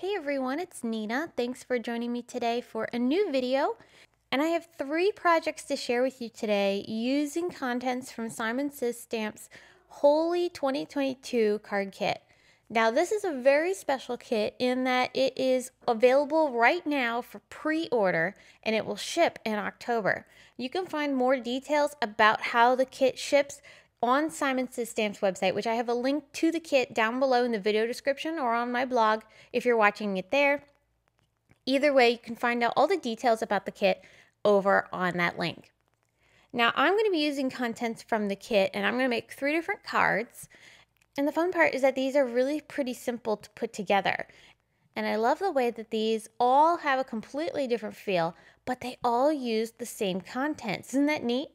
Hey everyone, it's Nina. Thanks for joining me today for a new video. And I have three projects to share with you today using contents from Simon Says Stamp's Holy 2022 card kit. Now this is a very special kit in that it is available right now for pre-order and it will ship in October. You can find more details about how the kit ships on Simon Says Stamp's website, which I have a link to the kit down below in the video description or on my blog if you're watching it there. Either way, you can find out all the details about the kit over on that link. Now I'm going to be using contents from the kit and I'm going to make three different cards. And the fun part is that these are really pretty simple to put together. And I love the way that these all have a completely different feel, but they all use the same contents. Isn't that neat?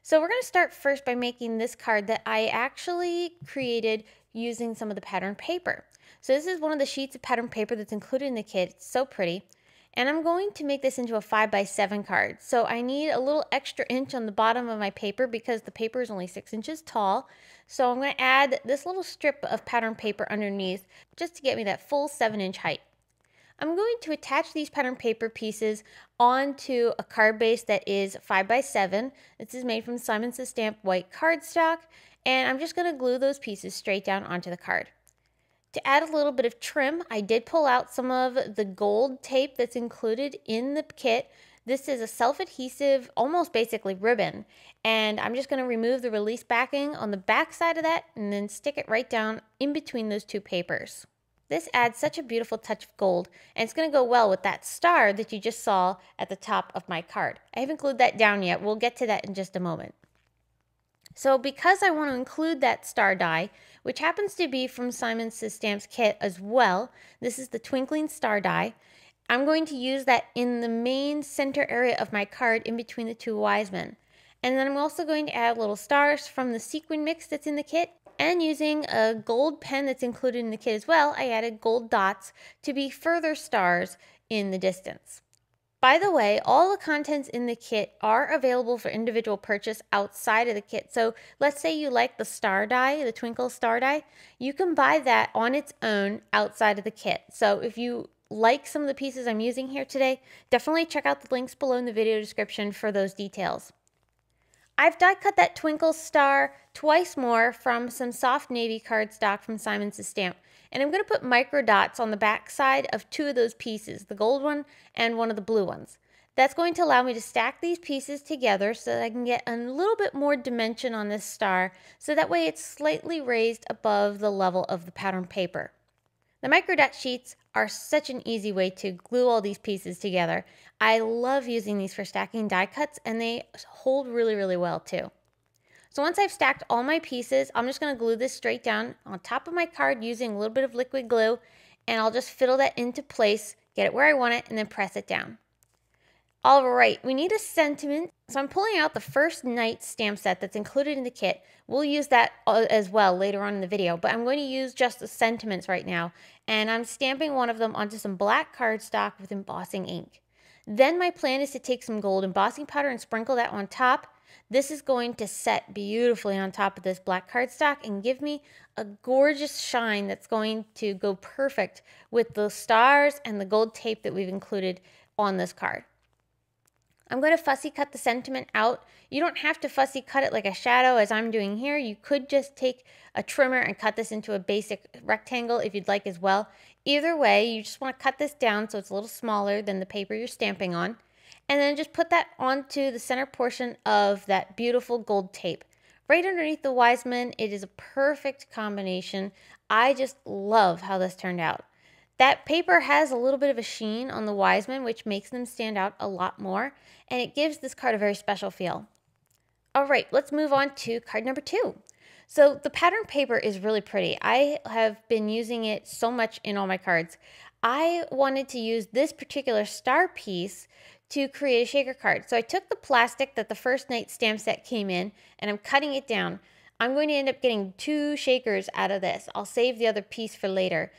So we're going to start first by making this card that I actually created using some of the pattern paper. So this is one of the sheets of pattern paper that's included in the kit. It's so pretty. And I'm going to make this into a 5x7 card. So I need a little extra inch on the bottom of my paper because the paper is only 6 inches tall. So I'm going to add this little strip of pattern paper underneath just to get me that full 7-inch height. I'm going to attach these pattern paper pieces onto a card base that is 5x7. This is made from Simon Says Stamp white cardstock, and I'm just going to glue those pieces straight down onto the card. To add a little bit of trim, I did pull out some of the gold tape that's included in the kit. This is a self-adhesive, almost basically ribbon, and I'm just going to remove the release backing on the back side of that and then stick it right down in between those two papers. This adds such a beautiful touch of gold, and it's going to go well with that star that you just saw at the top of my card. I haven't glued that down yet. We'll get to that in just a moment. So because I want to include that star die, which happens to be from Simon Says Stamp's kit as well, this is the Twinkling Star Die, I'm going to use that in the main center area of my card in between the two wise men. And then I'm also going to add little stars from the sequin mix that's in the kit. And using a gold pen that's included in the kit as well, I added gold dots to be further stars in the distance. By the way, all the contents in the kit are available for individual purchase outside of the kit. So let's say you like the star die, the Twinkle Star Die, you can buy that on its own outside of the kit. So if you like some of the pieces I'm using here today, definitely check out the links below in the video description for those details. I've die cut that Twinkle Star twice more from some soft navy cardstock from Simon Says Stamp. And I'm going to put micro dots on the back side of two of those pieces, the gold one and one of the blue ones. That's going to allow me to stack these pieces together so that I can get a little bit more dimension on this star. So that way it's slightly raised above the level of the pattern paper. The micro dot sheets are such an easy way to glue all these pieces together. I love using these for stacking die cuts and they hold really, really well too. So once I've stacked all my pieces, I'm just going to glue this straight down on top of my card using a little bit of liquid glue, and I'll just fiddle that into place, get it where I want it, and then press it down. All right, we need a sentiment. So I'm pulling out the First Night stamp set that's included in the kit. We'll use that as well later on in the video, but I'm going to use just the sentiments right now. And I'm stamping one of them onto some black cardstock with embossing ink. Then my plan is to take some gold embossing powder and sprinkle that on top. This is going to set beautifully on top of this black cardstock and give me a gorgeous shine that's going to go perfect with the stars and the gold tape that we've included on this card. I'm going to fussy cut the sentiment out. You don't have to fussy cut it like a shadow as I'm doing here. You could just take a trimmer and cut this into a basic rectangle if you'd like as well. Either way, you just want to cut this down so it's a little smaller than the paper you're stamping on. And then just put that onto the center portion of that beautiful gold tape. Right underneath the wise men, it is a perfect combination. I just love how this turned out. That paper has a little bit of a sheen on the wise men, which makes them stand out a lot more, and it gives this card a very special feel. All right, let's move on to card number 2. So the pattern paper is really pretty. I have been using it so much in all my cards. I wanted to use this particular star piece to create a shaker card. So I took the plastic that the First Night stamp set came in, and I'm cutting it down. I'm going to end up getting 2 shakers out of this. I'll save the other piece for later.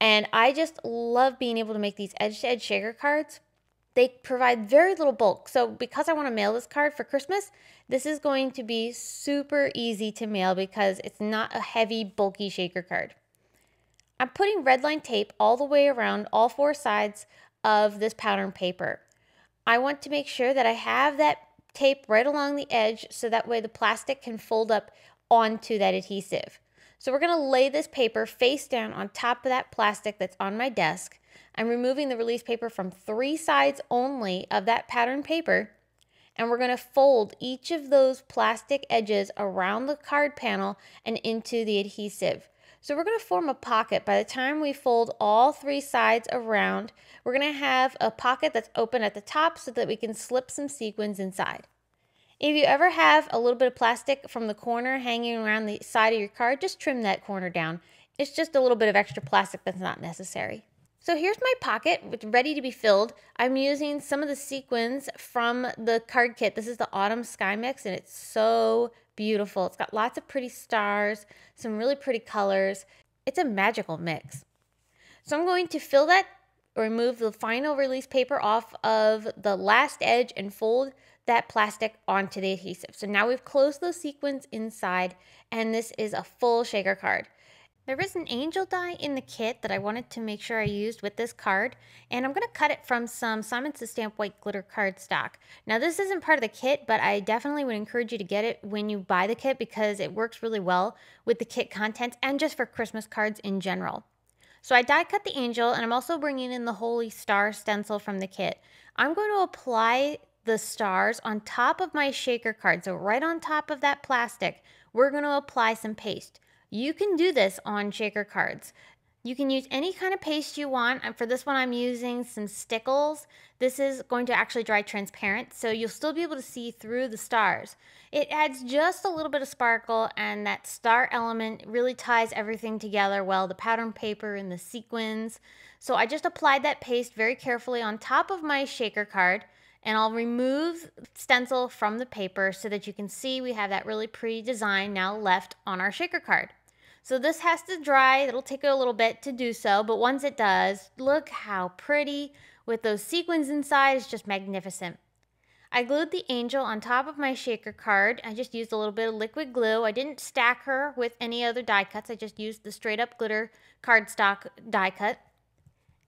And I just love being able to make these edge-to-edge shaker cards. They provide very little bulk. So because I want to mail this card for Christmas, this is going to be super easy to mail because it's not a heavy, bulky shaker card. I'm putting red line tape all the way around all four sides of this pattern paper. I want to make sure that I have that tape right along the edge so that way the plastic can fold up onto that adhesive. So we're going to lay this paper face down on top of that plastic that's on my desk. I'm removing the release paper from 3 sides only of that pattern paper, and we're going to fold each of those plastic edges around the card panel and into the adhesive. So we're going to form a pocket. By the time we fold all 3 sides around, we're going to have a pocket that's open at the top so that we can slip some sequins inside. If you ever have a little bit of plastic from the corner hanging around the side of your card, just trim that corner down. It's just a little bit of extra plastic that's not necessary. So here's my pocket ready to be filled. I'm using some of the sequins from the card kit. This is the Autumn Sky Mix, and it's so beautiful. It's got lots of pretty stars, some really pretty colors. It's a magical mix. So I'm going to fill that, remove the final release paper off of the last edge and fold that plastic onto the adhesive. So now we've closed those sequins inside, and this is a full shaker card. There is an angel die in the kit that I wanted to make sure I used with this card, and I'm going to cut it from some Simon Says Stamp white glitter cardstock. Now this isn't part of the kit, but I definitely would encourage you to get it when you buy the kit because it works really well with the kit contents and just for Christmas cards in general. So I die cut the angel, and I'm also bringing in the Holy Star stencil from the kit. I'm going to apply the stars on top of my shaker card, so right on top of that plastic, we're going to apply some paste. You can do this on shaker cards. You can use any kind of paste you want. And for this one, I'm using some Stickles. This is going to actually dry transparent, so you'll still be able to see through the stars. It adds just a little bit of sparkle, and that star element really ties everything together well, the pattern paper and the sequins. So I just applied that paste very carefully on top of my shaker card, and I'll remove stencil from the paper so that you can see we have that really pretty design now left on our shaker card. So this has to dry. It'll take a little bit to do so, but once it does, look how pretty with those sequins inside. It's just magnificent. I glued the angel on top of my shaker card. I just used a little bit of liquid glue. I didn't stack her with any other die cuts. I just used the straight up glitter cardstock die cut.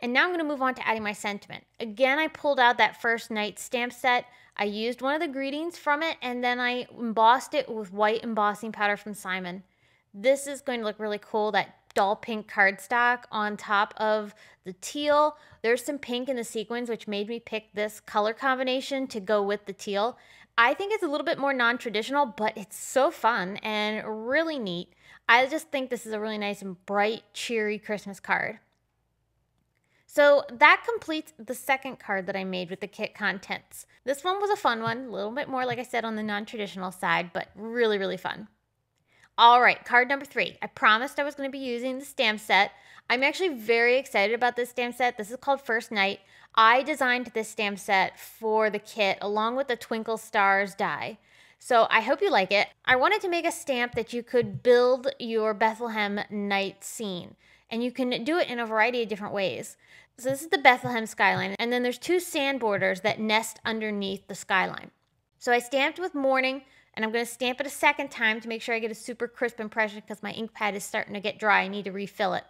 And now I'm going to move on to adding my sentiment. Again, I pulled out that First Night stamp set. I used one of the greetings from it, and then I embossed it with white embossing powder from Simon. This is going to look really cool, that dull pink cardstock on top of the teal. There's some pink in the sequins, which made me pick this color combination to go with the teal. I think it's a little bit more non-traditional, but it's so fun and really neat. I just think this is a really nice and bright, cheery Christmas card. So that completes the second card that I made with the kit contents. This one was a fun one, a little bit more, like I said, on the non-traditional side, but really, really fun. All right, card number 3. I promised I was going to be using the stamp set. I'm actually very excited about this stamp set. This is called First Night. I designed this stamp set for the kit along with the Twinkling Star Die. So I hope you like it. I wanted to make a stamp that you could build your Bethlehem night scene. And you can do it in a variety of different ways. So this is the Bethlehem skyline, and then there's 2 sand borders that nest underneath the skyline. So I stamped with morning, and I'm going to stamp it a second time to make sure I get a super crisp impression because my ink pad is starting to get dry. I need to refill it.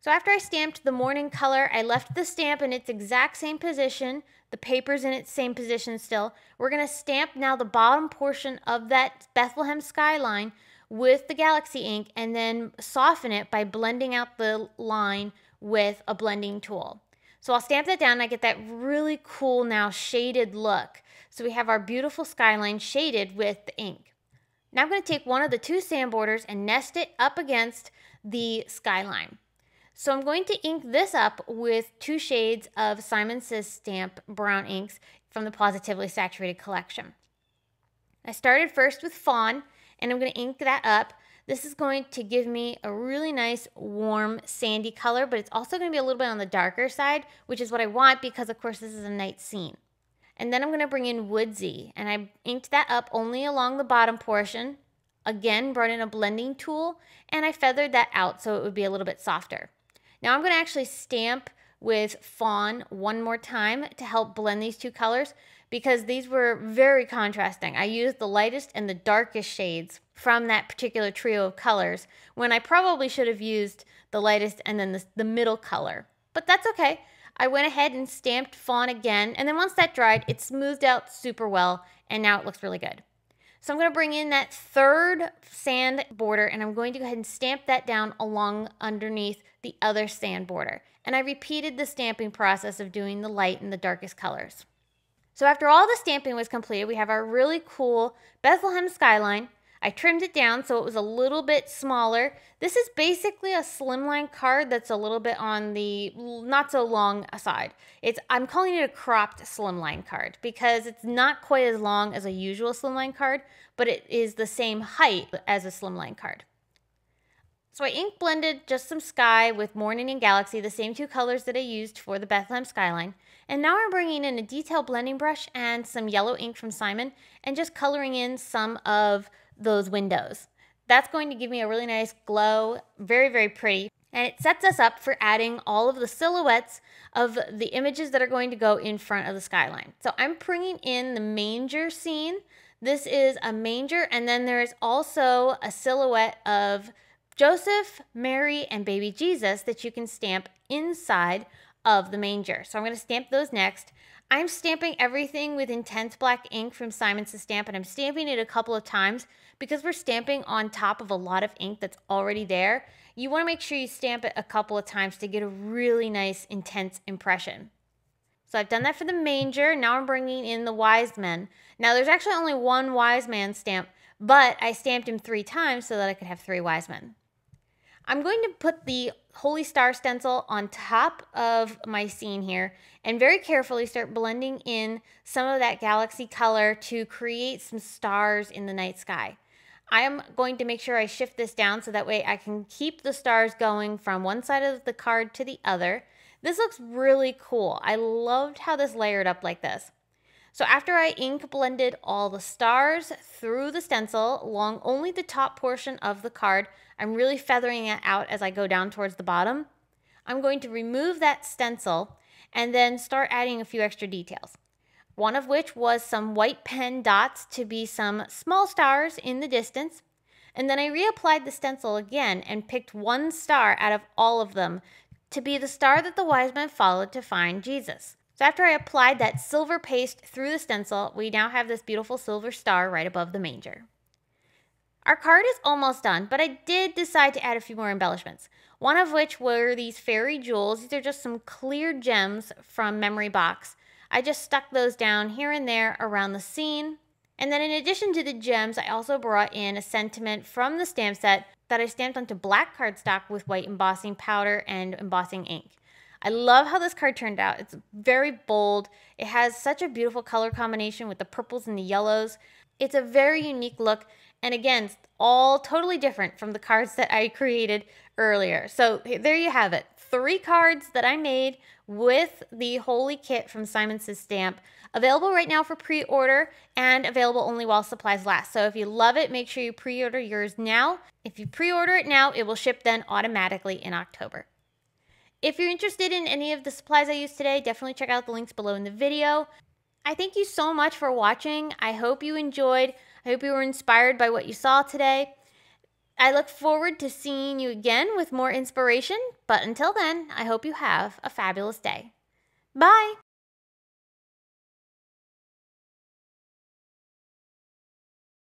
So after I stamped the morning color, I left the stamp in its exact same position. The paper's in its same position still. We're going to stamp now the bottom portion of that Bethlehem skyline with the Galaxy ink and then soften it by blending out the line with a blending tool. So I'll stamp that down and I get that really cool now shaded look. So we have our beautiful skyline shaded with the ink. Now I'm going to take one of the 2 sand borders and nest it up against the skyline. So I'm going to ink this up with 2 shades of Simon Says Stamp brown inks from the Positively Saturated Collection. I started first with Fawn, and I'm going to ink that up. This is going to give me a really nice warm sandy color, but it's also going to be a little bit on the darker side, which is what I want because, of course, this is a night scene. And then I'm going to bring in Woodsy, and I inked that up only along the bottom portion. Again, brought in a blending tool, and I feathered that out so it would be a little bit softer. Now I'm going to actually stamp with Fawn one more time to help blend these two colors because these were very contrasting. I used the lightest and the darkest shades from that particular trio of colors when I probably should have used the lightest and then the middle color, but that's okay. I went ahead and stamped Fawn again, and then once that dried, it smoothed out super well, and now it looks really good. So I'm going to bring in that third sand border, and I'm going to go ahead and stamp that down along underneath the other sand border. And I repeated the stamping process of doing the light and the darkest colors. So after all the stamping was completed, we have our really cool Bethlehem skyline. I trimmed it down so it was a little bit smaller. This is basically a slimline card that's a little bit on the not so long side. I'm calling it a cropped slimline card because it's not quite as long as a usual slimline card, but it is the same height as a slimline card. So I ink blended just some sky with Morning and Galaxy, the same two colors that I used for the Bethlehem skyline. And now I'm bringing in a detail blending brush and some yellow ink from Simon and just coloring in some of those windows. That's going to give me a really nice glow, very, very pretty. And it sets us up for adding all of the silhouettes of the images that are going to go in front of the skyline. So I'm bringing in the manger scene. This is a manger, and then there is also a silhouette of Joseph, Mary, and baby Jesus that you can stamp inside of the manger. So I'm going to stamp those next. I'm stamping everything with intense black ink from Simon Says Stamp, and I'm stamping it a couple of times because we're stamping on top of a lot of ink that's already there. You want to make sure you stamp it a couple of times to get a really nice intense impression. So I've done that for the manger. Now I'm bringing in the wise men. Now there's actually only one wise man stamp, but I stamped him 3 times so that I could have 3 wise men. I'm going to put the Holy Star stencil on top of my scene here and very carefully start blending in some of that galaxy color to create some stars in the night sky. I am going to make sure I shift this down so that way I can keep the stars going from one side of the card to the other. This looks really cool. I loved how this layered up like this. So after I ink blended all the stars through the stencil along only the top portion of the card, I'm really feathering it out as I go down towards the bottom. I'm going to remove that stencil and then start adding a few extra details. One of which was some white pen dots to be some small stars in the distance. And then I reapplied the stencil again and picked 1 star out of all of them to be the star that the wise men followed to find Jesus. So after I applied that silver paste through the stencil, we now have this beautiful silver star right above the manger. Our card is almost done, but I did decide to add a few more embellishments. One of which were these fairy jewels. These are just some clear gems from Memory Box. I just stuck those down here and there around the scene. And then in addition to the gems, I also brought in a sentiment from the stamp set that I stamped onto black cardstock with white embossing powder and embossing ink. I love how this card turned out. It's very bold. It has such a beautiful color combination with the purples and the yellows. It's a very unique look. And again, it's all totally different from the cards that I created earlier. So there you have it. 3 cards that I made with the Holy kit from Simon Says Stamp. Available right now for pre-order and available only while supplies last. So if you love it, make sure you pre-order yours now. If you pre-order it now, it will ship then automatically in October. If you're interested in any of the supplies I used today, definitely check out the links below in the video. I thank you so much for watching. I hope you enjoyed. I hope you were inspired by what you saw today. I look forward to seeing you again with more inspiration. But until then, I hope you have a fabulous day. Bye!